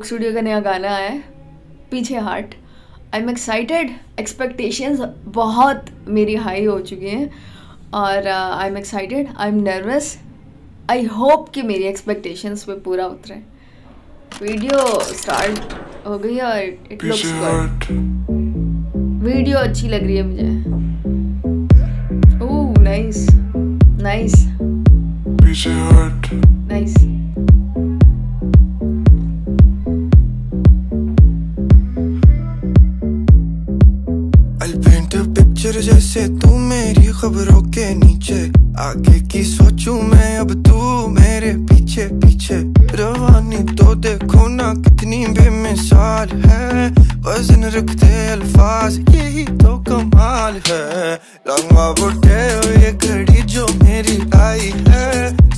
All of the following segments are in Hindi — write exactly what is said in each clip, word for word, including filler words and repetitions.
कोक स्टूडियो का नया गाना आया है पीछे heart. I am excited. Expectations बहुत मेरी हाई हो चुकी हैं और I am excited, I am nervous. I hope कि मेरी एक्सपेक्टेशंस पे पूरा उतरे। वीडियो स्टार्ट हो गई और इट लुक्स गुड। वीडियो अच्छी लग रही है मुझे। Oh nice nice nice. जैसे तू मेरी खबरों के नीचे, आगे की सोचूं मैं अब तू मेरे पीछे पीछे। रवानी तो देखो ना कितनी बेमिसाल है, वजन रखते अल्फाज यही तो कमाल है। लम्हा उठे ये घड़ी जो मेरी आई है,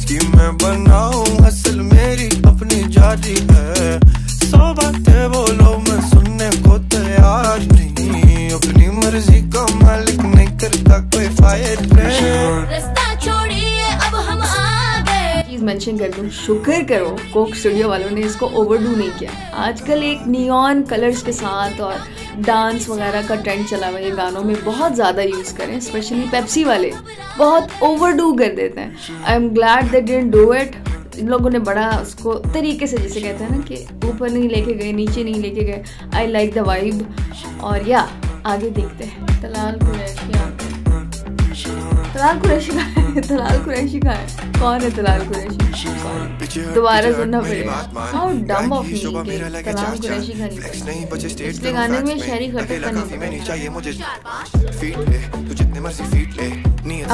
कि मैं बनाऊं असल मेरी अपनी जाती है। सौ बातें बोलो मैं सुनने को तैयार नहीं, अपनी मर्जी का मालिक नहीं करता कोई फायर। रास्ता छोड़िए अब हम आ गए। चीज मेंशन कर दूं, शुक्र करो कोक स्टूडियो वालों ने इसको ओवरडू नहीं किया। आजकल एक नियॉन कलर्स के साथ और डांस वगैरह का ट्रेंड चला हुआ है गानों में, बहुत ज़्यादा यूज़ करें। स्पेशली पेप्सी वाले बहुत ओवरडू कर देते हैं। I am glad they didn't do it. इन लोगों ने बड़ा उसको तरीके से, जैसे कहते हैं ना कि ऊपर नहीं लेके गए, नीचे नहीं लेके गए। I like the vibe. और या आगे देखते हैं तलाल कुरैशी। तलाल कुरैशी का है तलाल कुरैशी का है कौन है तलाल कुरैशी? दोबारा सुनना पड़ेगा। हाउ डम ऑफ मी कि तलाल कुरैशी का नहीं। पिछले गाने में शायरी खटक करने,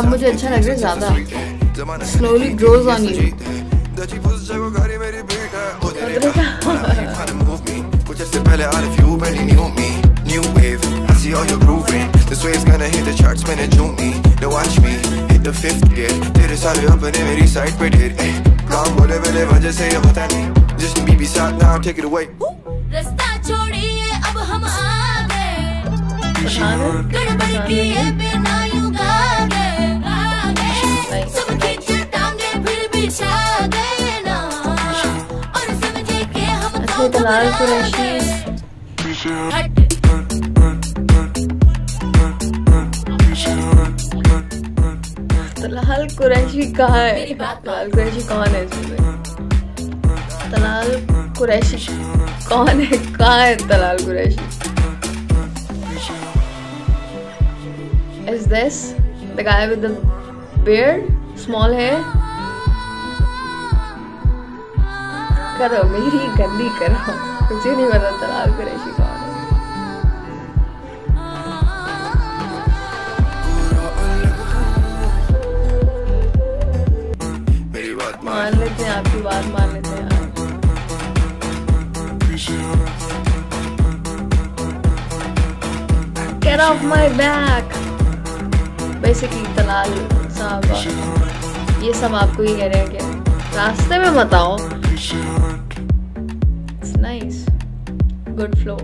अब मुझे अच्छा लग रहा है ज़्यादा। Slowly grows on you. Talal Qureshi Talal Qureshi कहाँ है? तलाल कुरैशी कौन है? तलाल कुरैशी कौन है? कहाँ है Talal Qureshi? Is this the guy with the beard, small hair? करो मेरी गंदी करो, मुझे नहीं पता तलाल कुरैशी कौन है। मान लेते हैं आपकी बात, मान लेते हैं। Get off my back। Basically Talal साहब ये सब आपको ही कह रहे हैं कि रास्ते में बताओ। It's nice, good flow.